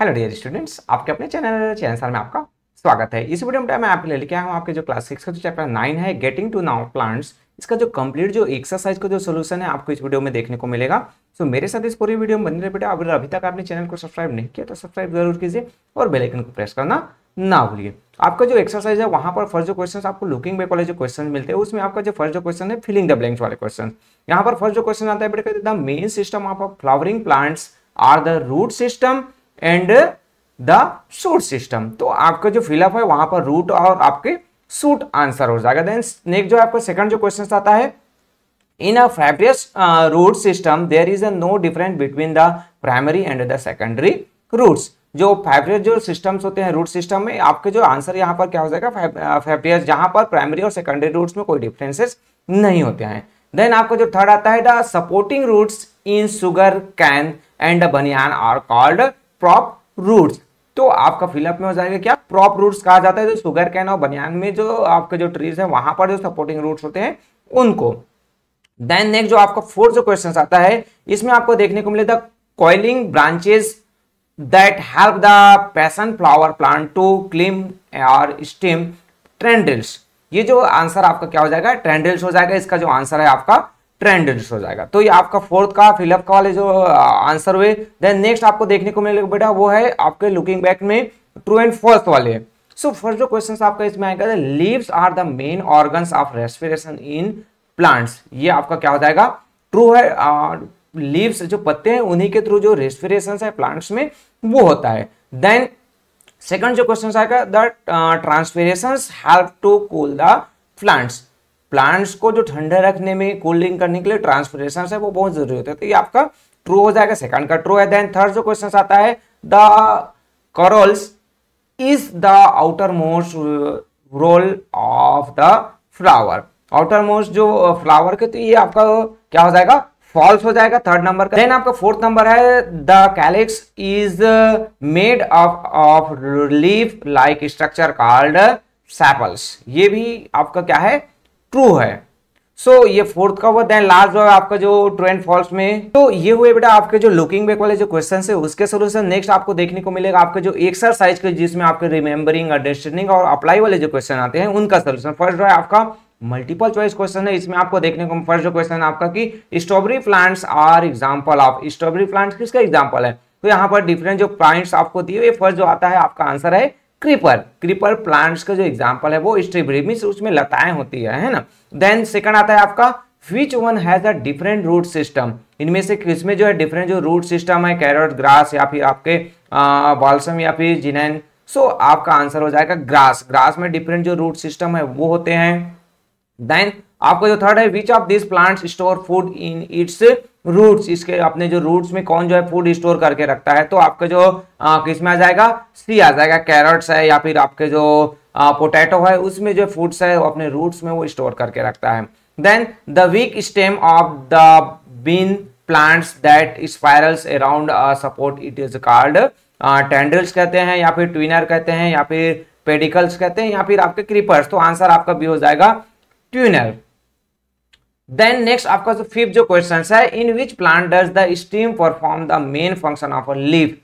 Hello dear students, आपके अपने channel में आपका स्वागत है। इस वीडियो में मैं आपके लिए लेके आया हूँ आपके जो क्लास 6 का जो चैप्टर 9 है, गेटिंग टू नो प्लांट्स, इसका जो कंप्लीट जो एक्सरसाइज का जो सोल्यूशन है आपको इस वीडियो में देखने को मिलेगा। सो मेरे साथ इस पूरी वीडियो में बने रहिए। अगर अभी तक आपने चैनल को सब्सक्राइब नहीं किया तो सब्सक्राइब जरूर कीजिए और बेल आइकन को प्रेस करना ना भूलिए। आपका जो एक्सरसाइज है वहाँ पर फर्स्ट जो क्वेश्चन आपको लुकिंग बैक वाले जो क्वेश्चन मिलते हैं, उसमें आपका जो फर्स्ट जो क्वेश्चन है फिलिंग द ब्लैंक्स वाले क्वेश्चन। यहाँ पर फर्स्ट जो क्वेश्चन आता है बेटा, the main system of flowering plants are the root system and the shoot system. तो आपका जो फिलअप है वहां पर रूट और आपके शूट आंसर हो जाएगा। देन नेक्स्ट जो आपका सेकंड जो क्वेश्चन आता है, in a fibrous root system there is a no difference between the primary and the secondary roots. जो फाइब्रियस जो सिस्टम्स होते हैं रूट सिस्टम में, आपके जो आंसर यहाँ पर क्या हो जाएगा फाइब्रियस, जहां पर प्राइमरी और सेकेंडरी रूट्स में कोई डिफरेंसेस नहीं होते हैं। देन आपका जो थर्ड आता है, the supporting roots in sugar cane and banyan are called prop roots. तो आपका फिलअप में हो जाएगा क्या, प्रॉप रूट्स कहा जाता है जो सुगर कैन और बनियान में जो आपके जो ट्रीज है वहां पर जो सपोर्टिंग रूट्स होते हैं उनको। देन नेक्स्ट जो आपका फोर्थ जो क्वेश्चन आता है, इसमें आपको देखने को मिलेगा coiling branches that help the passion flower plant to climb और स्टेम ट्रेंडल्स। ये जो आंसर आपका क्या हो जाएगा, ट्रेंडल्स हो जाएगा। इसका जो आंसर है आपका ट्रेंडल्स हो जाएगा। तो ये आपका फोर्थ का फिलअप का वाले जो आंसर हुए। देन नेक्स्ट आपको देखने को मिलेगा बेटा, वो है आपके लुकिंग बैक में ट्रू एंड फॉल्स वाले। सो फर्स्ट जो क्वेश्चन आपका इसमें आएगा, leaves are the main organs of respiration in plants. ये आपका क्या हो जाएगा, ट्रू है। लीव्स जो पत्ते हैं उन्हीं के थ्रू जो रेस्पिरेशन है प्लांट्स में वो होता है। देन सेकंड जो क्वेश्चन आएगा, the transpirations help to cool the plants. Plants को जो ठंडा रखने में, कूलिंग करने के लिए ट्रांसपिरेशन है वो बहुत जरूरी होता है। तो ये आपका ट्रू हो जाएगा, सेकंड का ट्रू है। देन थर्ड जो क्वेश्चन आता है, the corolla is the outer most whorl of the flower. Outer most जो फ्लावर के, तो ये आपका क्या हो जाएगा, फॉल्स हो जाएगा, थर्ड नंबर का। देन आपका फोर्थ नंबर है, the calyx is made of leaf like structure called sepals. ये भी आपका क्या है, ट्रू है। सो ये फोर्थ का हुआ। देन लास्ट जो है आपका जो ट्रू एंड फॉल्स में। तो ये हुए बेटा आपके जो लुकिंग बैक वाले जो क्वेश्चन है उसके सोल्यूशन। नेक्स्ट आपको देखने को मिलेगा आपके जो एक्सरसाइज के, जिसमें आपके रिमेम्बरिंग, अंडरस्टैंडिंग और अप्लाई वाले जो क्वेश्चन आते हैं उनका सोल्यूशन। फर्स्ट जो है आपका मल्टीपल चॉइस क्वेश्चन है। इसमें आपको देखने को फर्स्ट जो क्वेश्चन आपका कि strawberry plants are example of. Strawberry plants किसका एग्जांपल है, तो यहाँ पर डिफरेंट जो प्लांट्स आपको दिए हुए। फर्स्ट जो आता है आपका आंसर है क्रीपर। क्रीपर प्लांट्स का जो एग्जांपल है वो स्ट्रॉबेरी मींस उसमें लताएं होती है ना। देन सेकंड आता है आपका which one has a different root system. इनमें से किसमें जो है डिफरेंट जो रूट सिस्टम है, कैरेट, ग्रास या फिर आपके बॉल्सम या फिर जिनेन। सो आपका आंसर हो जाएगा ग्रास। ग्रास में डिफरेंट जो रूट सिस्टम है वो होते हैं। देन आपका जो थर्ड है, which of this plants store food in its roots. इसके अपने जो रूट्स में कौन जो है फूड स्टोर करके रखता है, तो आपका जो किसमें आ जाएगा, सी आ जाएगा। कैरेट्स है या फिर आपके जो पोटैटो है उसमें जो फूड्स है वो अपने रूट्स में वो स्टोर करके रखता है। Then the weak stem of the bean plants that spirals around support it is called tendrils कहते हैं, या फिर ट्विनर कहते हैं, या फिर पेडिकल्स कहते हैं, या फिर आपके क्रीपर्स। तो आंसर आपका भी हो जाएगा ट्यूनर। देन नेक्स्ट आपका जो फिफ्थ जो क्वेश्चन है, in which plant does the stem perform the main function of a leaf.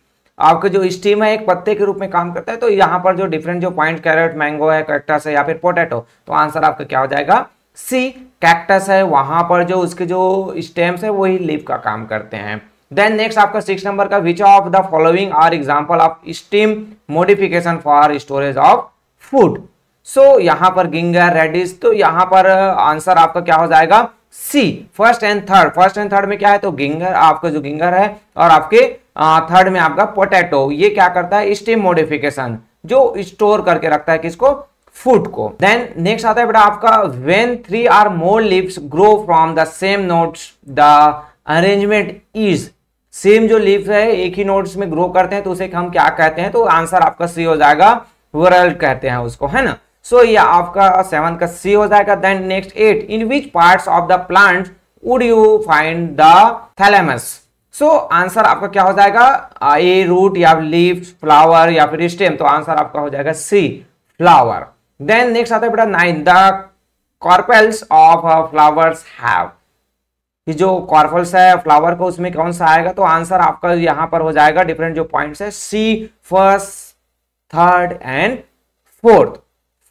आपके जो स्टीम है एक पत्ते के रूप में काम करता है। तो यहाँ पर जो डिफरेंट जो पॉइंट, कैरेट, मैंगो है, कैक्टस है या फिर पोटैटो। तो आंसर आपका क्या हो जाएगा, सी, कैक्टस है। वहां पर जो उसके जो स्टेम्स है वही लीफ का काम करते हैं। देन नेक्स्ट आपका सिक्स नंबर का, which of the following are example of stem modification for storage of food. So यहाँ पर गिंगर, रेडिस। तो यहाँ पर आंसर आपका क्या हो जाएगा, C, first and third. First and third में क्या है, तो गिंगर, आपका जो गिंगर है, और आपके थर्ड में आपका पोटैटो। ये क्या करता है, स्टीम मोडिफिकेशन, जो स्टोर करके रखता है किसको, फूड को। देन नेक्स्ट आता है बेटा आपका, when three are more leaves grow from the same notes the arrangement is. Same जो लीव्स है एक ही नोट्स में ग्रो करते हैं तो उसे हम क्या कहते हैं, तो आंसर आपका सी हो जाएगा, वरल कहते हैं उसको, है ना। सो ये आपका सेवन का सी हो जाएगा। Then next eight, in which parts of the plant would you find the thalamus. So answer आपका क्या हो जाएगा, ए, रूट या लीफ, फ्लावर या फिर स्टेम। तो आंसर आपका हो जाएगा सी, फ्लावर। देन नेक्स्ट आता है बेटा nine, the carpels of flowers have. कि जो कॉर्फल्स है फ्लावर को उसमें कौन सा आएगा, तो आंसर आपका यहाँ पर हो जाएगा डिफरेंट जो पॉइंट्स है C, first third and fourth.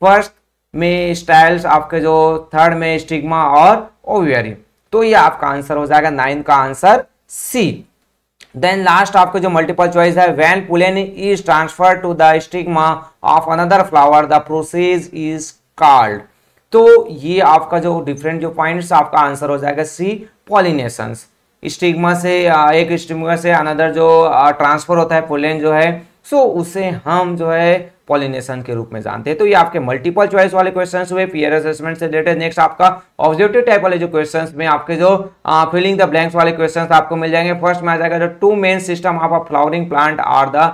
First में स्टाइल्स आपके जो, थर्ड में स्टिग्मा और ओवियरी, तो ये आपका आंसर हो जाएगा 9 का आंसर सी। देन लास्ट आपका जो मल्टीपल चॉइस है, when pollen is transfer to the stigma of another flower the process is called, तो ये आपका जो डिफरेंट जो पॉइंट्स आपका आंसर हो जाएगा सी, पॉलिनेशन। स्टिग्मा से एक स्टिग्मा से अनदर जो ट्रांसफर होता है पोलन जो है, सो उसे हम जो है पॉलिनेशन के रूप में जानते हैं। तो ये आपके मल्टीपल चॉइस वाले क्वेश्चंस हुए पीयर असेसमेंट से रिलेटेड। नेक्स्ट आपका ऑब्जेक्टिव टाइप वाले जो क्वेश्चंस में आपके जो फिलिंग द ब्लैंक्स वाले क्वेश्चंस आपको मिल जाएंगे। फर्स्ट में आ जाएगा जो two main system of a flowering plant are the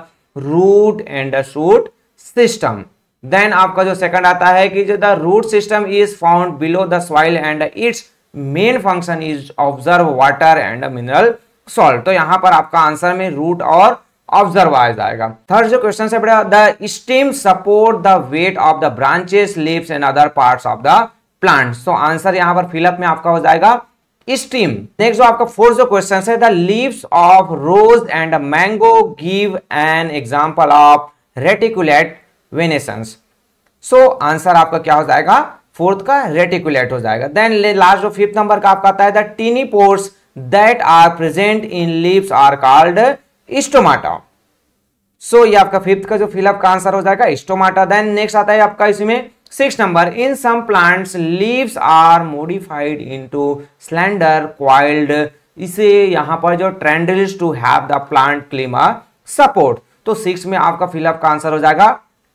root and the shoot system. Then आपका जो सेकंड आता है कि जो the root system is found below the soil and its main function is observe water and mineral salt, तो यहाँ पर आपका आंसर में रूट और ऑब्जर्व आ जाएगा। थर्ड जो क्वेश्चन है बेटा, the stem support the weight of the branches leaves and other parts of the plant, so answer यहाँ पर फिलअप में आपका हो जाएगा स्टीम। नेक्स्ट जो आपका फोर्थ जो क्वेश्चन है, the leaves of rose and mango give an example of reticulate venation, so answer आपका क्या हो जाएगा फोर्थ का, रेटिकुलेट हो जाएगा। देन लास्ट जो फिफ्थ नंबर का आपका आता है, the tiny pores that are present in leaves are called stomata, so ये आपका फिफ्थ का जो फिलअप का आंसर हो जाएगा स्टोमाटा। देन नेक्स्ट आता है आपका इसमें six number, in some plants leaves are modified into slender coiled, इसे यहाँ पर जो tendrils to have the plant climb a support, तो सिक्स में आपका फिलअप का आंसर हो जाएगा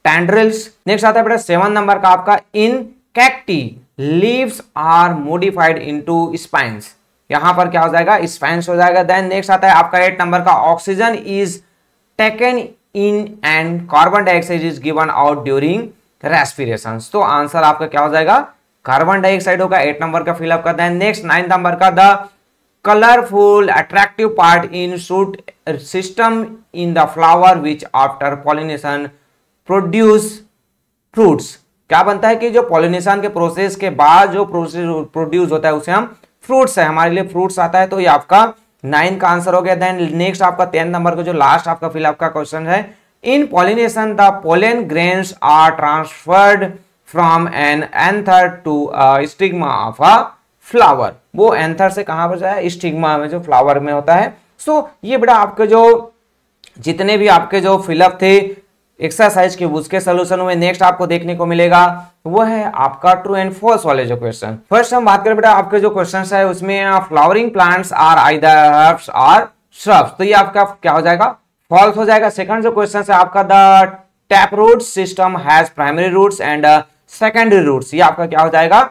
टैंड्रिल्स। नेक्स्ट आता है बेटा सेवन नंबर का आपका, in cacti leaves are modified into spines, यहाँ पर क्या हो जाएगा स्पाइंस हो जाएगा। देन नेक्स्ट आता है आपका एट नंबर का, oxygen is taken in and carbon dioxide is given out during respiration, तो आंसर आपका क्या हो जाएगा कार्बन डाइऑक्साइड होगा, एट नंबर का फिलअप करता है। नेक्स्ट नाइन नंबर का, the colourful attractive part in shoot system in the flower which after pollination produce fruits, क्या बनता है कि जो पॉलिनेशन के प्रोसेस के बाद जो प्रोसेस प्रोड्यूस होता है उसे हम फ्रूट्स है, हमारे लिए फ्रूट्स आता है, तो ये आपका 9 का आंसर हो गया। देन नेक्स्ट आपका 10 नंबर का जो लास्ट आपका फिलअप का क्वेश्चन है, in pollination the pollen grains are transferred from an anther to stigma of a flower, वो एंथर से कहाँ पर जाए स्टिग्मा में जो फ्लावर में होता है। सो ये बेटा आपके जो जितने भी आपके जो फिलअप थे एक्सरसाइज के उसके सोल्यूशन में नेक्स्ट आपको देखने को मिलेगा वो है आपका ट्रू एंड फॉल्स वाले जो क्वेश्चन। फर्स्ट हम बात करें बेटा आपके जो क्वेश्चंस है उसमें, flowering plants are either herbs और श्रब्स, तो ये आपका क्या हो जाएगा फॉल्स हो जाएगा। सेकंड जो क्वेश्चन है आपका, the tap root system has primary roots and secondary roots, ये आपका क्या हो जाएगा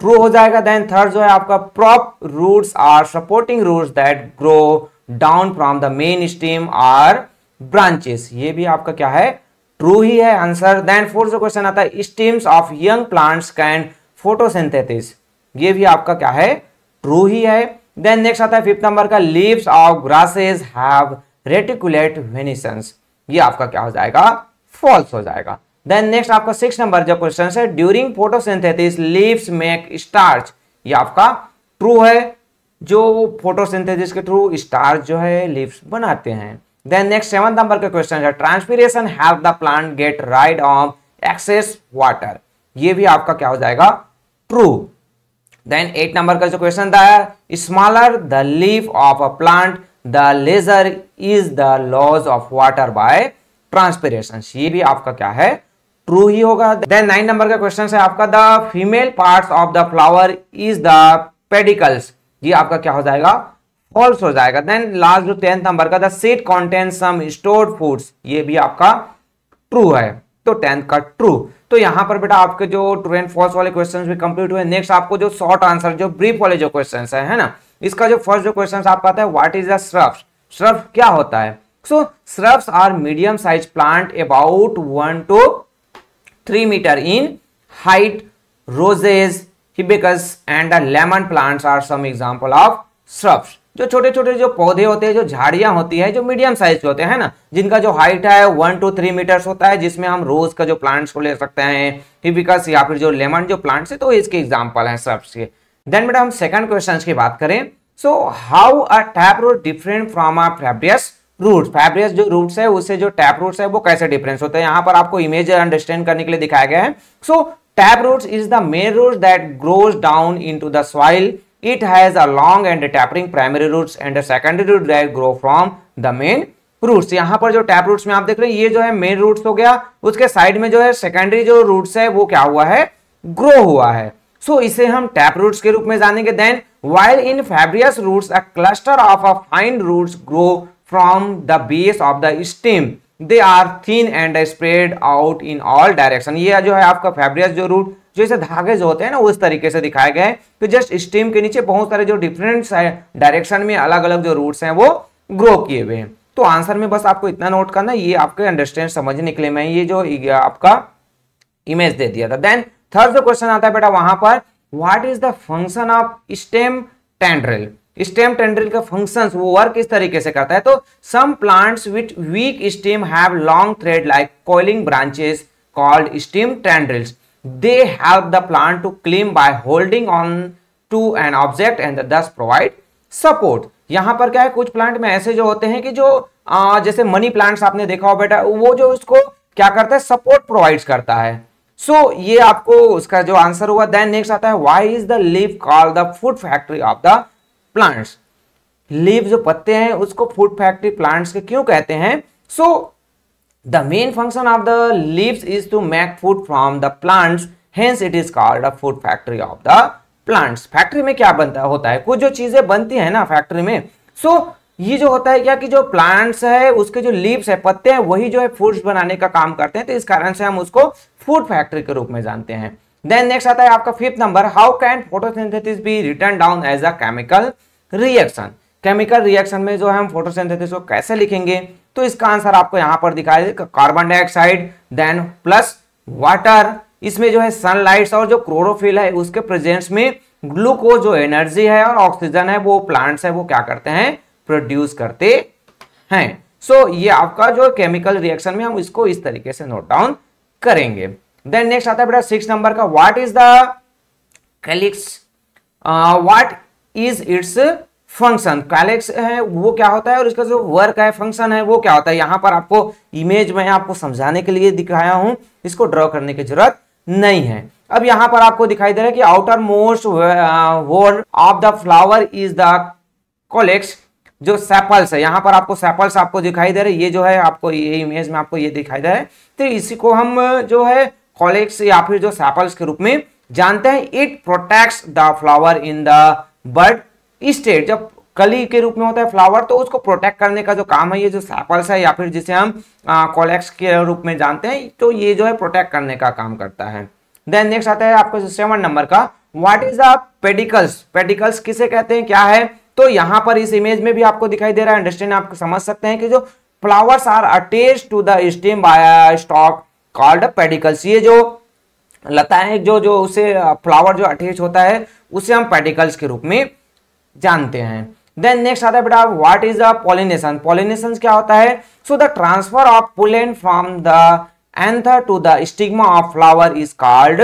ट्रू हो जाएगा। देन थर्ड जो है आपका, prop roots are supporting roots that grow down from the main stem are branches, ये भी आपका क्या है ट्रू ही है आंसर। देन फोर्थ जो क्वेश्चन आता है, stems of young plants can photosynthesis, ये भी आपका क्या है ट्रू ही है। देन नेक्स्ट आता है फिफ्थ नंबर का, leaves of grasses have reticulate वेनेसेंस, ये आपका क्या हो जाएगा फॉल्स हो जाएगा। देन नेक्स्ट आपका सिक्स नंबर जो क्वेश्चन है, during photosynthesis leaves make starch, ये आपका ट्रू है, जो फोटोसिंथेसिस के थ्रू स्टार्च जो है लीव्स बनाते हैं। देन नेक्स्ट सेवन नंबर का क्वेश्चन है, transpiration help the plant get rid of excess water, ये भी आपका क्या हो जाएगा ट्रू। देन एट नंबर का जो क्वेश्चन था, smaller the leaf of a plant the larger is the loss of water by transpiration, ये भी आपका क्या है ट्रू ही होगा। देन नाइन नंबर का क्वेश्चन है आपका, the female parts of the flower is the pedicels, ये आपका क्या हो जाएगा फॉल्स हो जाएगा। देन लास्ट जो टेंथ नंबर का, the seed contents some stored foods, ये भी आपका ट्रू है, तो टेंथ का ट्रू। तो यहाँ पर बेटा आपके जो ट्रू एंड फॉल्स वाले क्वेश्चंस भी कंप्लीट हुए। नेक्स्ट आपको जो शॉर्ट आंसर जो ब्रीफ वाले जो क्वेश्चंस है ना, इसका जो फर्स्ट जो क्वेश्चन आपका आता है, what is the shrubs, shrubs क्या होता है। So shrubs are medium size plant about 1 to 3 meter in height, roses hibiscus and lemon plants are some example of shrubs, जो छोटे छोटे जो पौधे होते हैं, जो झाड़ियां होती है, जो मीडियम साइज के होते हैं ना, जिनका जो हाइट है 1 to 3 meters होता है, जिसमें हम रोज का जो प्लांट्स को ले सकते हैं, हिबिस्कस या फिर जो लेमन जो प्लांट्स है, तो इसके एग्जांपल हैं श्रब्स के। देन बेटा हम सेकंड क्वेश्चन की बात करें, So how a tap root different from a Fabrius root? Fabrius जो roots है उससे जो tap roots है वो कैसे difference होता है, यहाँ पर आपको image understand करने के लिए दिखाया गया है. So tap roots is the main root that grows down into the soil. It has a long and tapering primary roots and a secondary root that grow from the main roots. यहाँ पर जो tap roots में आप देख रहे हैं ये जो है main roots हो गया, उसके साइड में जो है secondary जो roots है वो क्या हुआ है, grow हुआ है. So इसे हम tap roots के रूप में जानेंगे. Then while in Fabrius roots a cluster of a fine roots grow from the base of the stem. They are thin and spread out in all direction. ये जो है आपका Fabrius जो root जो इसे धागे जो होते हैं ना उस तरीके से दिखाए गए हैं कि जस्ट स्टेम के नीचे बहुत सारे जो डिफरेंट डायरेक्शन में अलग अलग जो रूट्स हैं वो ग्रो किए हुए हैं. तो आंसर में बस आपको इतना नोट करना, ये आपके अंडरस्टैंड समझने के लिए मैं ये जो आपका इमेज दे दिया था. देन थर्ड जो क्वेश्चन आता है बेटा वहां पर, what is the function of stem tendril? Stem tendril का फंक्शन वो वर्क इस तरीके से करता है. तो some plants with weak stem have long thread like coiling branches called stem tendrils. They help the plant to climb by holding on to an object and thus provide support. यहाँ पर क्या है, कुछ प्लांट में ऐसे जो होते हैं कि जो जैसे मनी प्लांट्स आपने देखा हो बेटा, वो जो उसको क्या करता है, सपोर्ट प्रोवाइड करता है. सो ये आपको उसका जो आंसर हुआ. देन नेक्स्ट आता है, why is the leaf called the food factory of the plants? Leaf जो पत्ते हैं उसको फूड फैक्ट्री प्लांट्स के क्यों कहते हैं? So The main function of the leaves is to make food from the plants, hence it is called a food factory of the plants. Factory में क्या बनता होता है, कुछ जो चीजें बनती है ना फैक्ट्री में. सो ये जो होता है क्या कि जो प्लांट्स है उसके जो लीव्स है पत्ते हैं वही जो है फूड्स बनाने का काम करते हैं, तो इस कारण से हम उसको फूड फैक्ट्री के रूप में जानते हैं. देन नेक्स्ट आता है आपका fifth number, how can photosynthesis be written down as a chemical reaction? Chemical reaction में जो है हम फोटोसिंथेसिस को कैसे लिखेंगे? तो इसका आंसर आपको यहाँ पर दिखाई देगा, carbon dioxide then plus water, इसमें जो है सनलाइट और जो क्लोरोफिल है उसके प्रेजेंस में ग्लूकोज जो एनर्जी है और ऑक्सीजन है वो प्लांट्स है वो क्या करते हैं, प्रोड्यूस करते हैं. सो ये आपका जो केमिकल रिएक्शन में हम इसको इस तरीके से नोट डाउन करेंगे. देन नेक्स्ट आता है बेटा सिक्स नंबर का, what is the calyx, what is its function? Calyx है वो क्या होता है और इसका जो वर्क है फंक्शन है वो क्या होता है? यहाँ पर आपको इमेज में आपको समझाने के लिए दिखाया हूं, इसको ड्रॉ करने की जरूरत नहीं है. अब यहाँ पर आपको दिखाई दे रहा है कि outermost wall of the flower is the calyx. जो सेपल्स है यहाँ पर आपको सेपल्स आपको दिखाई दे रहे हैं, ये जो है आपको ये इमेज में आपको ये दिखाई दे रहा है, तो इसी को हम जो है कैलिक्स या फिर जो सेपल्स के रूप में जानते हैं. It protects the flower in the bud state. जब कली के रूप में होता है फ्लावर तो उसको प्रोटेक्ट करने का जो काम है ये जो सेपल्स है या फिर जिसे हम कैलिक्स के रूप में जानते हैं, तो ये जो है प्रोटेक्ट करने का काम करता है. देन नेक्स्ट आता है आपका सेवन नंबर का, what is the pedicels? Pedicels किसे कहते हैं, क्या है? तो यहाँ पर इस इमेज में भी आपको दिखाई दे रहा है, अंडरस्टैंड आप समझ सकते हैं कि जो flowers are attached to the stem by stalk called pedicels. ये जो लताएं जो जो उसे फ्लावर जो अटैच होता है उसे हम पेडिकल्स के रूप में जानते हैं. देन नेक्स्ट आता है बेटा, what is the pollination? Pollination क्या होता है? So the transfer of pollen from the anther to the stigma of flower is called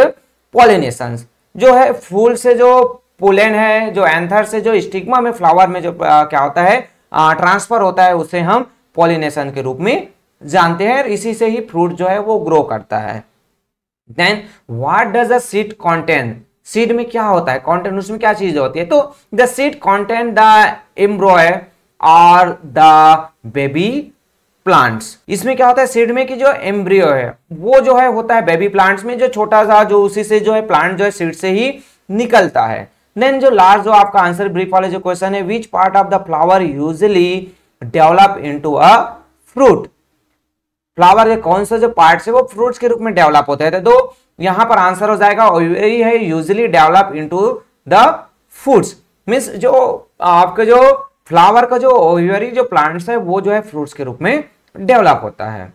pollination. जो है फूल से जो पोलन है जो एंथर से जो स्टिग्मा में फ्लावर में जो क्या होता है ट्रांसफर होता है उसे हम पॉलिनेशन के रूप में जानते हैं, इसी से ही फ्रूट जो है वो ग्रो करता है. Then what does a seed contain? Seed में क्या होता है कंटेंट, उसमें क्या चीज होती है? तो the seed content the embryo और द बेबी प्लांट्स. इसमें क्या होता है सीड में कि जो एम्ब्रियो है वो जो है होता है बेबी प्लांट्स में, जो छोटा सा जो उसी से जो है प्लांट जो है सीड से ही निकलता है. देन जो लास्ट जो आपका आंसर ब्रीफ वाले जो क्वेश्चन है, which part of the flower usually develop into a fruit? Flower के कौन सा जो पार्ट है वो फ्रूट्स के रूप में डेवलप होता है? तो यहाँ पर आंसर हो जाएगा यही है, usually develop into the fruits. Means जो आपके जो फ्लावर का जो ओवरी जो प्लांट्स है वो जो है फ्रूट्स के रूप में डेवलप होता है.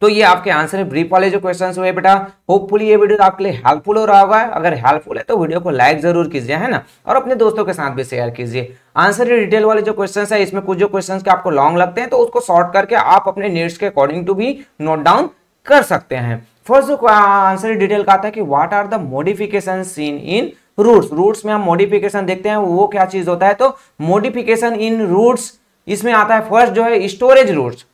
तो ये आपके आंसर है ब्रीफ वाले जो क्वेश्चंस हुए बेटा. होपफुली ये वीडियो आपके लिए हेल्पफुल हो रहा होगा, अगर हेल्पफुल है तो वीडियो को लाइक जरूर कीजिए, है ना, और अपने दोस्तों के साथ भी शेयर कीजिए. आंसर डिटेल वाले जो क्वेश्चंस है, इसमें कुछ जो क्वेश्चंस के आपको लॉन्ग लगते हैं तो उसको शॉर्ट करके आप अपने नीड्स के अकॉर्डिंग टू भी नोट डाउन कर सकते हैं. फर्स्ट आंसर डिटेल का आता है कि what are the modification seen in roots, roots में हम मॉडिफिकेशन देखते हैं वो क्या चीज होता है, तो मॉडिफिकेशन इन रूट्स इसमें आता है। फर्स्ट जो है स्टोरेज रूट्स,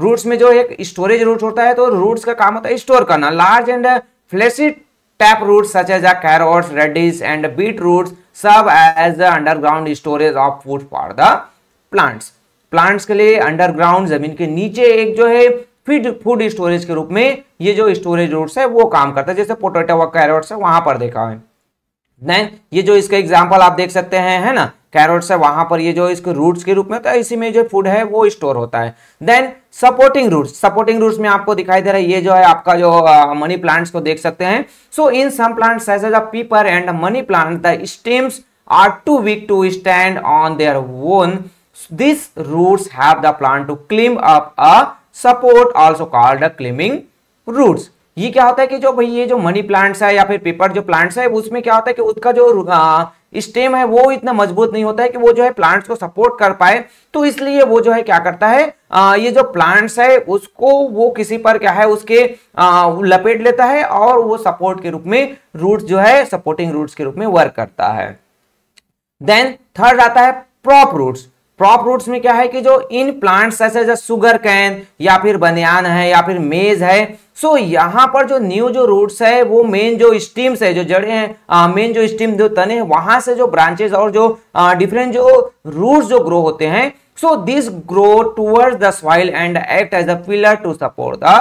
रूट्स में जो एक स्टोरेज रूट होता है तो रूट्स का काम होता है स्टोर करना। Large and fleshy type roots such as carrots, radish and beet roots serve as the underground storage of food for the plants। Plants के लिए अंडरग्राउंड जमीन के नीचे एक जो है फूड स्टोरेज के रूप में ये जो स्टोरेज रूट्स है वो काम करता है, जैसे पोटैटो व कैरोट्स है वहां पर देखा है। देन ये जो इसका एग्जाम्पल आप देख सकते हैं है ना, कैरोट्स है वहां पर ये जो इसके रूट्स के रूप में होता है, इसी में जो फूड है वो स्टोर होता है। Then supporting roots, supporting roots में आपको दिखाई दे रहा है ये जो है आपका जो मनी प्लांट्स को देख सकते हैं। So in some plants as as pepper and money plant the stems are too weak to stand on their own, this roots have the plant to climb up a support also called climbing roots. ये क्या होता है कि जो भाई ये जो money plants है या फिर पीपर जो प्लांट्स है उसमें क्या होता है कि उसका जो स्टेम है वो इतना मजबूत नहीं होता है कि वो जो है प्लांट्स को सपोर्ट कर पाए, तो इसलिए वो जो है क्या करता है ये जो प्लांट्स है उसको वो किसी पर क्या है उसके लपेट लेता है और वो सपोर्ट के रूप में रूट्स जो है सपोर्टिंग रूट्स के रूप में वर्क करता है। देन थर्ड आता है प्रॉप रूट्स। प्रॉप रूट्स में क्या है कि जो इन प्लांट्स ऐसे जैसे सुगर कैन या फिर बनियान है या फिर मेज है, सो यहाँ पर जो न्यू जो रूट्स है वो मेन जो स्टीम्स है जो जड़े हैं मेन जो स्टीम जो तने हैं वहां से जो ब्रांचेस और जो डिफरेंट जो रूट्स जो ग्रो होते हैं, so this grow towards the soil and act as a pillar to support the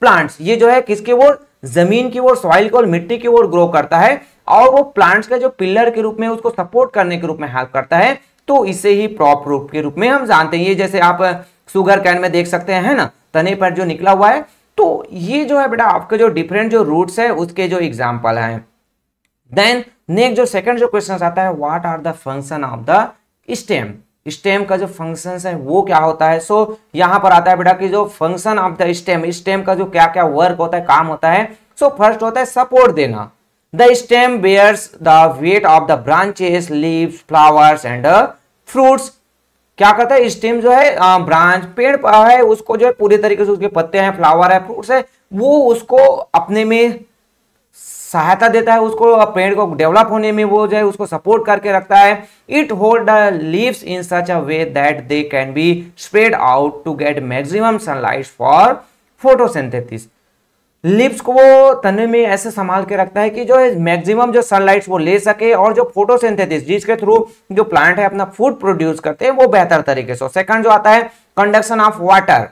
plants. ये जो है किसके वो जमीन की ओर सॉइल की ओर मिट्टी की ओर ग्रो करता है और वो प्लांट्स का जो पिलर के रूप में उसको सपोर्ट करने के रूप में हेल्प करता है, तो इसे ही प्रॉप रूट के रूप में हम जानते हैं। ये जैसे आप सुगर कैन में देख सकते हैं है ना, तने पर जो निकला हुआ है, तो ये जो है बेटा आपके जो डिफरेंट जो रूट्स है उसके जो एग्जांपल हैं। देन नेक्स्ट जो सेकंड जो क्वेश्चन आता है, what are the function of the stem. Stem का जो फंक्शन है वो क्या होता है, सो यहाँ पर आता है बेटा कि जो function of the stem, stem का जो क्या क्या वर्क होता है काम होता है। सो फर्स्ट होता है सपोर्ट देना, the stem bears the weight of the branches leaves flowers and fruits. क्या करता है स्टेम जो है ब्रांच पेड़ है उसको जो है पूरे तरीके से उसके पत्ते हैं फ्लावर है फ्रूट्स है वो उसको अपने में सहायता देता है, उसको पेड़ को डेवलप होने में वो जो है उसको सपोर्ट करके रखता है। It hold the leaves in such a way that they can be spread out to get maximum sunlight for photosynthesis. Leaves को वो तने में ऐसे संभाल के रखता है कि जो है मैक्सिमम जो सनलाइट्स वो ले सके और जो फोटोसिंथेसिस जिसके थ्रू जो प्लांट है अपना फूड प्रोड्यूस करते हैं वो बेहतर तरीके से। सेकंड जो आता है conduction of water,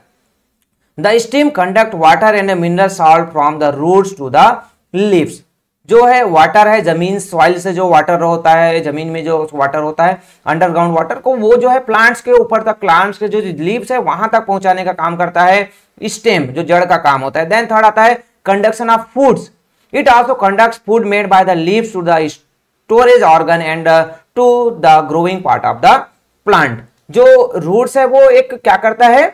the stem conduct water and mineral salt from the roots to the leaves. जो है वाटर है जमीन सॉइल से जो वाटर होता है जमीन में जो वाटर होता है अंडरग्राउंड वाटर को वो जो है प्लांट्स के ऊपर तक प्लांट्स के जो लीव्स है वहां तक पहुंचाने का काम करता है स्टेम जो जड़ का काम होता है। देन थर्ड आता है conduction of foods, it also conducts food made by the leaves to the storage organ and to the growing part of the plant. जो रूट्स है वो एक क्या करता है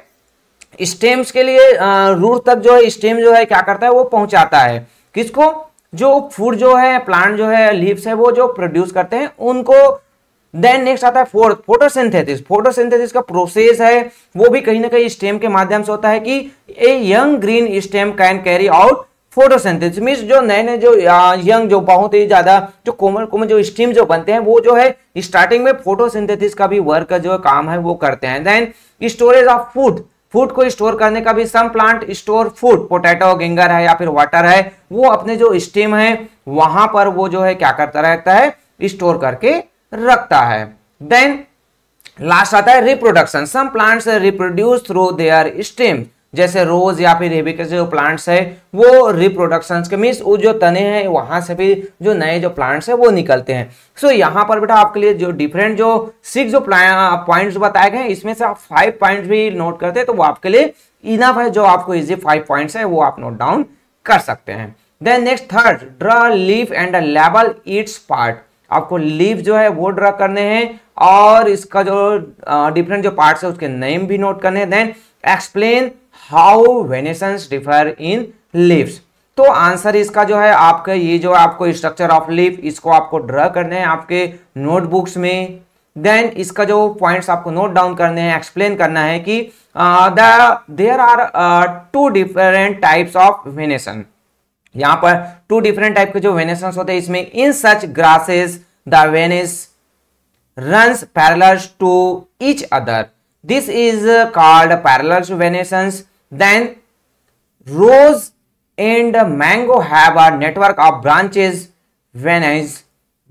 स्टेम्स के लिए रूट तक जो है स्टेम जो है क्या करता है वो पहुंचाता है किसको, जो फूड जो है प्लांट जो है लीव्स है वो जो प्रोड्यूस करते हैं उनको। देन नेक्स्ट आता है फोर्थ फोटोसिंथेसिस, फोटोसिंथेसिस का प्रोसेस है वो भी कहीं ना कहीं स्टेम के माध्यम से होता है कि a young green stem can carry out photosynthesis. Means जो नए नए जो यंग जो बहुत ही ज्यादा जो कोमल कोमल जो स्टेम जो बनते हैं वो जो है स्टार्टिंग में फोटोसिंथेसिस का भी वर्क जो काम है वो करते हैं। Then storage of food, food को स्टोर करने का भी some plant store food, potato ginger है या फिर वाटर है वो अपने जो स्टेम है वहां पर वो जो है क्या करता रहता है स्टोर करके रखता है। देन लास्ट आता है reproduction, some plants reproduce through their stem, जैसे रोज या फिर हेबिस्कस जो प्लांट्स है वो रिप्रोडक्शन के मीन्स वो जो तने हैं वहां से भी जो नए जो प्लांट्स है वो निकलते हैं। सो यहाँ पर बेटा आपके लिए जो डिफरेंट जो 6 जो पॉइंट्स बताए गए हैं इसमें से आप 5 पॉइंट्स भी नोट करते हैं तो वो आपके लिए इनफ है, जो आपको इजी 5 पॉइंट्स है वो आप नोट डाउन कर सकते हैं। Then next third draw leaf and label its part, आपको लीफ जो है वो ड्रा करने हैं और इसका जो डिफरेंट जो पार्ट्स है उसके नेम भी नोट करने हैं। Then explain how venations differ in leaves, तो आंसर इसका जो है आपका ये जो आपको स्ट्रक्चर ऑफ लीफ इसको आपको ड्रा करने हैं आपके नोटबुक्स में। देन इसका जो पॉइंट्स आपको नोट डाउन करने हैं, एक्सप्लेन करना है कि there are 2 different types of venation, यहाँ पर टू डिफरेंट टाइप के जो वेनेशंस होते हैं इसमें in such grasses the veins runs parallels to each other this is called parallel venations. Then rose and mango have a network of branches veins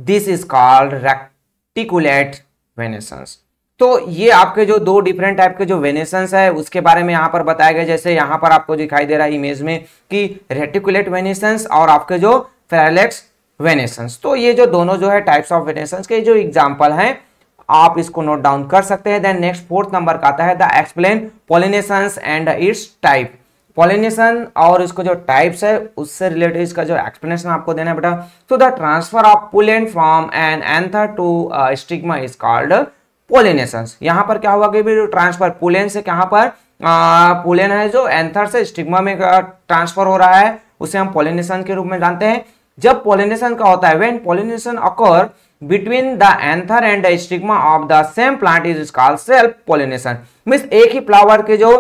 this is called reticulate venations. तो ये आपके जो दो different type के जो venations है उसके बारे में यहाँ पर बताया गया। जैसे यहाँ पर आपको दिखाई दे रहा है इमेज में कि रेटिकुलेट वेनेशंस और आपके जो पैरेलल वेनेशंस। तो ये जो दोनों जो है टाइप्स ऑफ वेनेशंस के जो एग्जाम्पल हैं आप इसको नोट डाउन कर सकते हैं। देन नेक्स्ट फोर्थ नंबर का आता है the explain pollinations and its type. Pollination और इसको जो टाइप्स है उससे रिलेटेड इसका जो एक्सप्लेनेशन आपको देना है बेटा। तो the transfer of pollen from an anther to stigma is called pollination. यहाँ पर क्या हुआ कि ट्रांसफर पोलन से यहाँ पर पोलन है जो एंथर से स्टिग्मा में ट्रांसफर हो रहा है उसे हम पोलिनेशन के रूप में जानते हैं। जब पोलिनेशन का होता है when pollination occur between the anther and the stigma of the same plant is called self pollination. Means एक ही फ्लावर के जो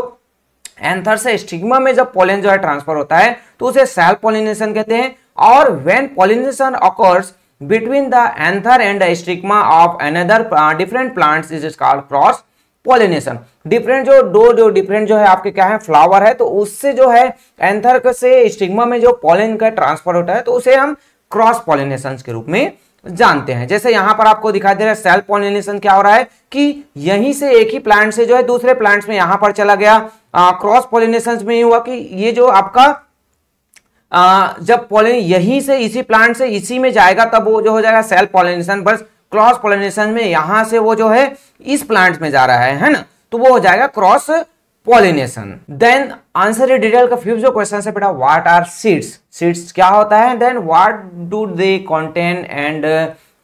एंथर से स्टिग्मा में जब पोलन जो है ट्रांसफर होता है तो उसे सेल्फ पोलिनेशन कहते हैं। और when pollination occurs between the anther and the stigma of another different plants is called cross pollination. Different जो डिफरेंट जो है आपके क्या है फ्लावर है तो उससे जो है एंथर से स्टिग्मा में जो पोलन का ट्रांसफर होता है तो उसे हम क्रॉस पोलिनेशन के रूप में जानते हैं। जैसे यहां पर आपको दिखाई दे रहा है सेल्फ पोलिनेशन क्या हो रहा है कि यहीं से एक ही प्लांट से जो है दूसरे प्लांट्स में यहां पर चला गया। क्रॉस पोलिनेशन में हुआ कि ये जो आपका जब पोलिन यहीं से इसी प्लांट से इसी में जाएगा तब वो जो हो जाएगा सेल्फ पोलिनेशन। बस क्रॉस पोलिनेशन में यहां से वो जो है इस प्लांट में जा रहा है ना, तो वो हो जाएगा cross pollination. Then answer detail का फिफ्थ जो क्वेश्चन है बेटा व्हाट आर सीड्स। सीड्स क्या होता है, then what do they contain and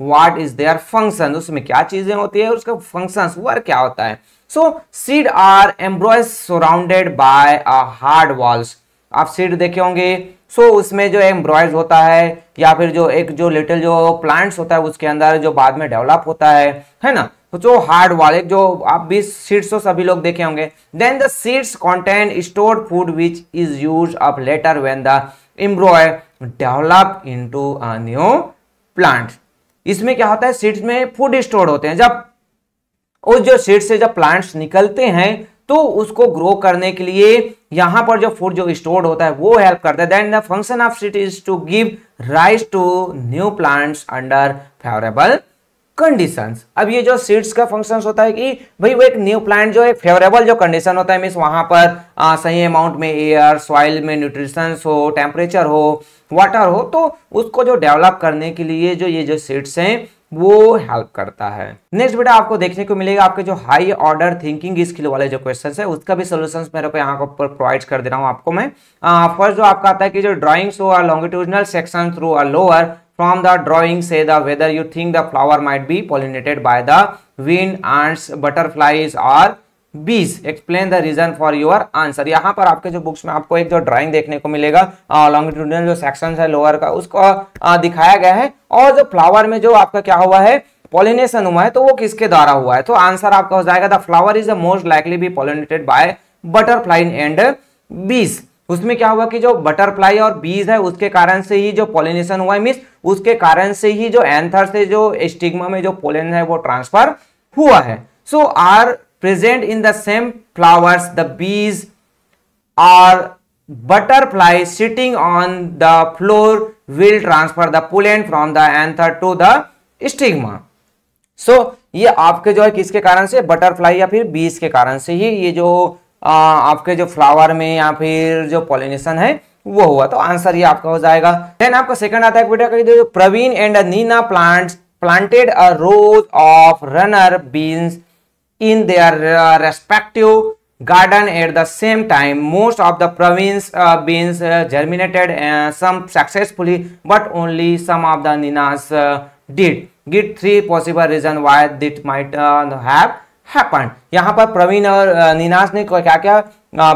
what is their function. उसमें क्या चीजें होती है और उसका फंक्शंस वर्क क्या होता है। So seed are embryos surrounded by a hard walls. आप सीड देखे होंगे सो उसमें जो एम्ब्रियोज होता है या फिर जो एक जो लिटिल जो प्लांट्स होता है उसके अंदर जो बाद में डेवलप होता है ना, जो हार्ड वॉल एक जो आप भी सीड्स तो सभी लोग देखे होंगे। Then the seeds contain stored food which is used up later when the embryo develop into a new plant. इसमें क्या होता है सीड्स में फूड स्टोर होते हैं। जब उस जो सीड से जब प्लांट्स निकलते हैं तो उसको ग्रो करने के लिए यहाँ पर जो फूड जो स्टोर्ड होता है वो हेल्प करता है। Then the function of seed is to give rise to new plants under favourable conditions. अब ये जो सीड्स का फंक्शन होता है कि भाई वो एक न्यू प्लांट जो है फेवरेबल जो कंडीशन होता है मीन्स वहाँ पर सही अमाउंट में एयर सॉइल में न्यूट्रिशंस हो टेम्परेचर हो वाटर हो तो उसको जो डेवलप करने के लिए जो ये जो सीड्स हैं वो हेल्प करता है। नेक्स्ट बेटा आपको देखने को मिलेगा आपके जो हाई ऑर्डर थिंकिंग स्किल वाले जो क्वेश्चंस है उसका भी सोल्यूशंस मेरे को यहाँ पर प्रोवाइड कर दे रहा हूँ आपको मैं। फर्स्ट जो आपका आता है कि जो ड्राइंग्स हो a longitudinal section through a lower from the drawing से the whether you think the flower might be pollinated by the wind ends butterflies और bees explain the reason for your answer. यहाँ पर आपके जो books में आपको एक जो ड्राइंग देखने को मिलेगा लॉन्गिट्यूडनल जो सेक्शन है लोअर का उसको दिखाया गया है और जो फ्लावर में जो आपका क्या हुआ है पोलिनेशन हुआ है तो वो किसके द्वारा हुआ है। तो आंसर आपका हो जाएगा the flower is the most likely be pollinated by butterfly and bees. उसमें क्या हुआ कि जो बटरफ्लाई और बीज है उसके कारण से ही जो पोलिनेशन हुआ है मीन्स उसके कारण से ही जो एंथर से जो स्टिग्मा में जो पोलन है वो ट्रांसफर हुआ है। So are present in the same flowers the bees or butterfly sitting on the floor will transfer the pollen from the anther to the stigma। so ये आपके जो है किसके कारण से बटरफ्लाई या फिर बीज के कारण से ही ये जो आपके जो फ्लावर में या फिर जो पोलिनेशन है वो हुआ। तो आंसर ये आपका हो जाएगा। देन आपका सेकंड आता है बेटा जो Praveen and Neena planted a rows of runner beans in their respective garden at the same time। Most of the Praveen's beans germinated some successfully but only some of the Nina's did। Give three possible reason why this might have happened। यहाँ पर प्रवीण और नीनास ने क्या क्या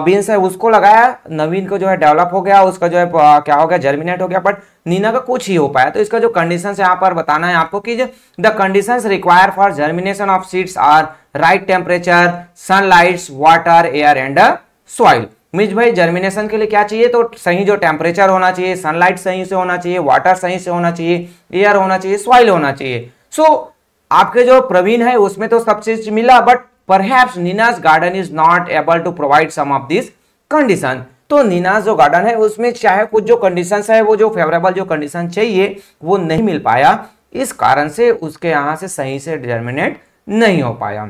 beans है उसको लगाया, नवीन को जो है डेवलप हो गया उसका जो है क्या हो गया जर्मिनेट हो गया बट नीना का कुछ ही हो पाया। तो इसका जो कंडीशंस यहाँ पर बताना है आपको कि the conditions require for germination of seeds are right temperature sunlight water air and soil. मिज भाई जर्मिनेशन के लिए क्या चाहिए, तो सही जो टेम्परेचर होना चाहिए, सनलाइट सही से होना चाहिए, वाटर सही से होना चाहिए, एयर होना चाहिए, सॉइल होना चाहिए। सो आपके जो प्रवीण है उसमें तो सब चीज मिला, but perhaps Neena's garden is not able to provide some of this condition. तो नीनाज जो गार्डन है उसमें चाहे कुछ जो कंडीशंस है वो जो फेवरेबल जो कंडीशन चाहिए वो नहीं मिल पाया, इस कारण से उसके यहाँ से सही से डिटरमिनेट नहीं हो पाया।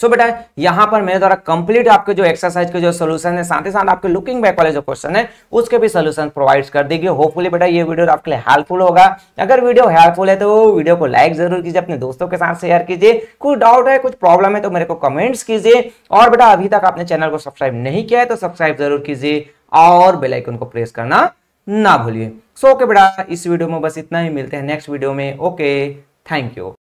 सो बेटा यहाँ पर मेरे द्वारा कंप्लीट आपके जो एक्सरसाइज के जो सोल्यूशन है, साथ ही साथ आपके लुकिंग बैक वाले जो क्वेश्चन है उसके भी सोल्यूशन प्रोवाइड कर देंगे। होपफुली बेटा ये वीडियो आपके लिए हेल्पफुल होगा। अगर वीडियो हेल्पफुल है तो वीडियो को लाइक जरूर कीजिए, अपने दोस्तों के साथ शेयर कीजिए। कोई डाउट है, कुछ प्रॉब्लम है तो मेरे को कमेंट्स कीजिए। और बेटा अभी तक आपने चैनल को सब्सक्राइब नहीं किया है तो सब्सक्राइब जरूर कीजिए और बेल आइकन को प्रेस करना ना भूलिए। सो ओके बेटा इस वीडियो में बस इतना ही, मिलते हैं नेक्स्ट वीडियो में। Okay, thank you.